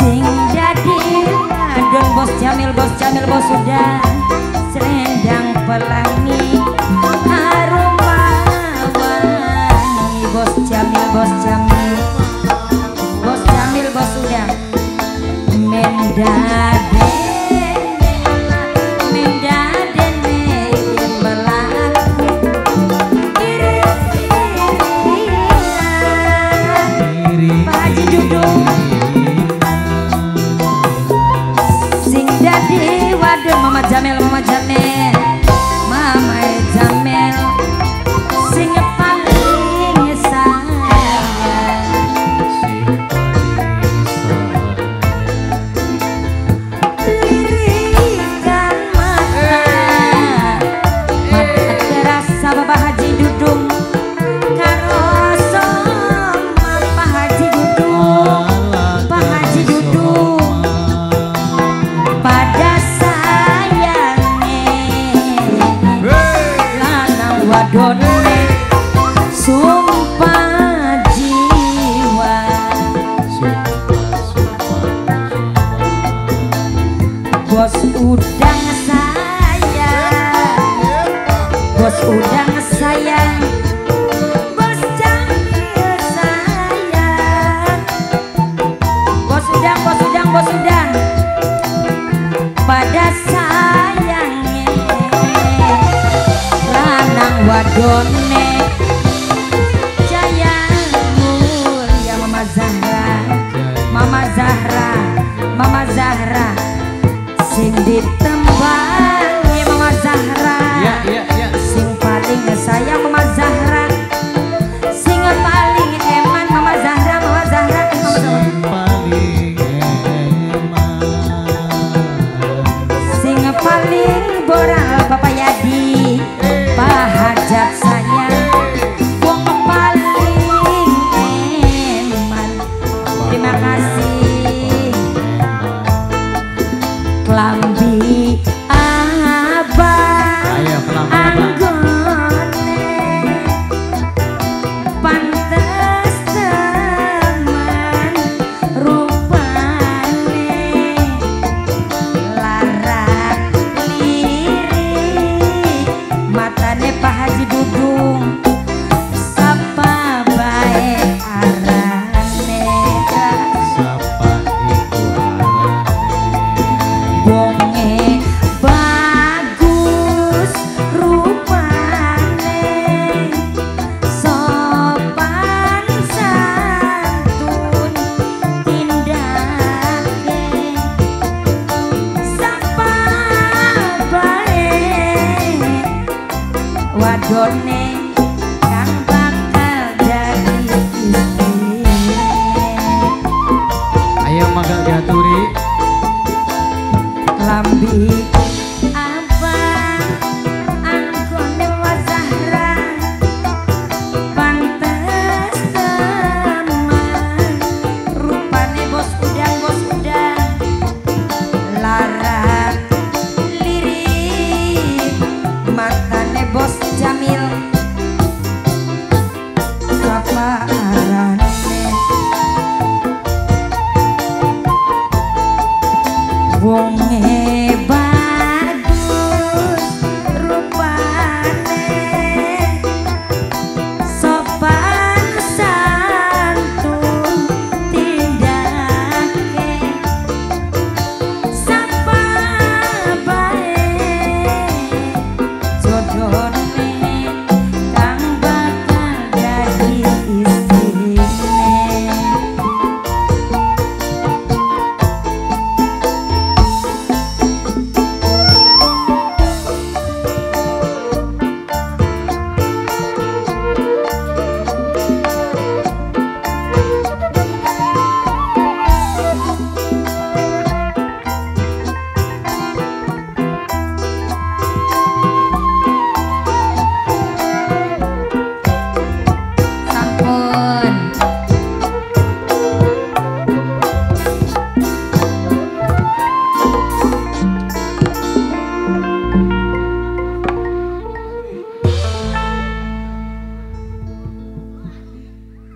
sing jadi adon Bos Jamil bos sudah selendang pelangi harum wangi Bos Jamil bos sudah mendadek.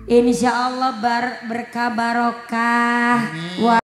Insya Allah berkah barokah.